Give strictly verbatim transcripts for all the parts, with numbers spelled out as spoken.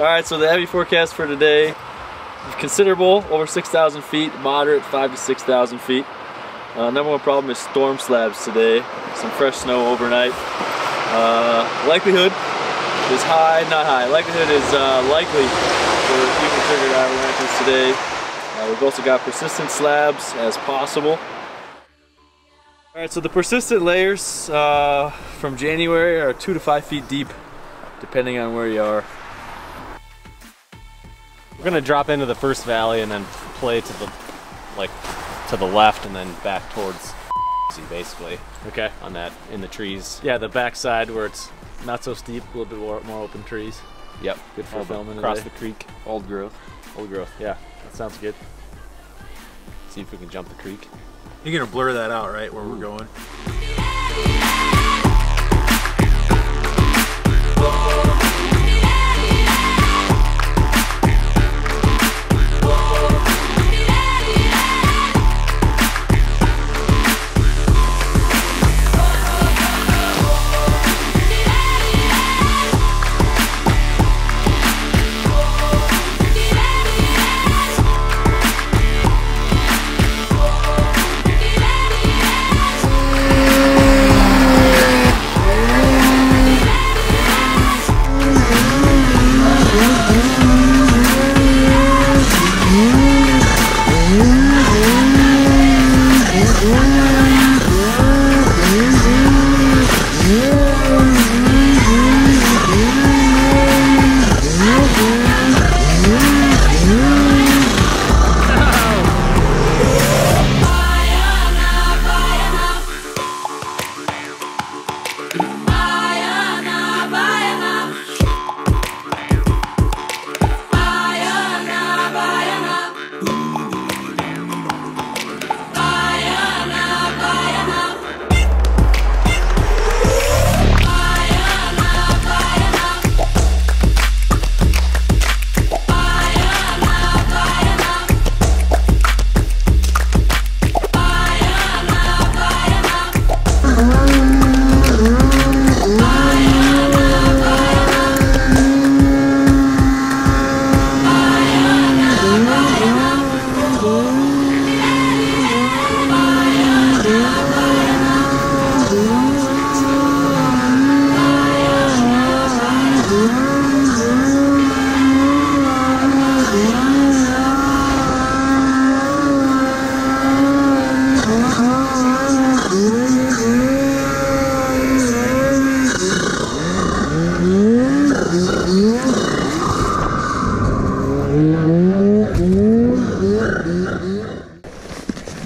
Alright, so the heavy forecast for today, considerable, over six thousand feet, moderate, five to six thousand feet. Uh, number one problem is storm slabs today, some fresh snow overnight. Uh, likelihood is high, not high. Likelihood is uh, likely for even triggered avalanches today. Uh, we've also got persistent slabs as possible. Alright, so the persistent layers uh, from January are two to five feet deep, depending on where you are. We're gonna drop into the first valley and then play to the like to the left and then back towards basically. Okay. On that, in the trees. Yeah, the backside where it's not so steep, a little bit more, more open trees. Yep. Good for filming. Across the creek. Old growth. Old growth, yeah. That sounds good. See if we can jump the creek. You're gonna blur that out, right, where Ooh. We're going?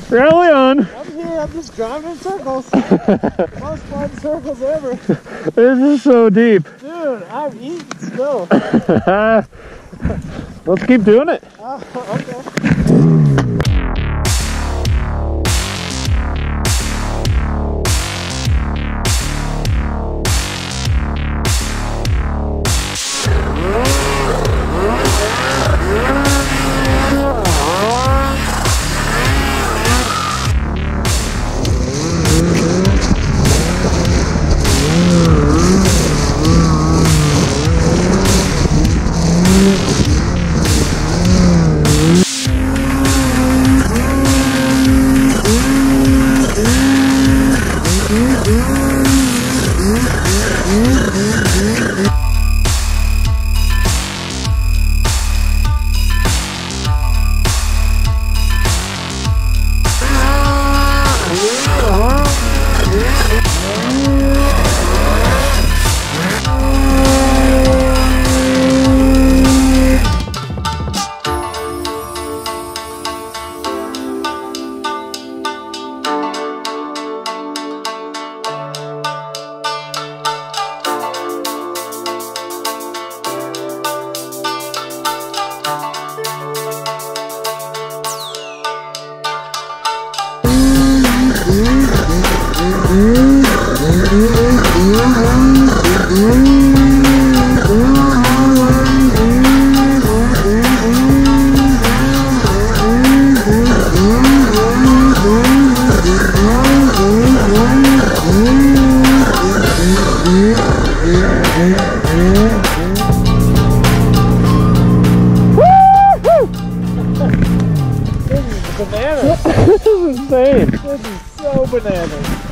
Rally on! I'm here, I'm just driving in circles. Most fun circles ever. This is so deep. Dude, I'm eating still. Let's keep doing it. Uh, okay. We'll be right back. This is insane. This is so bananas.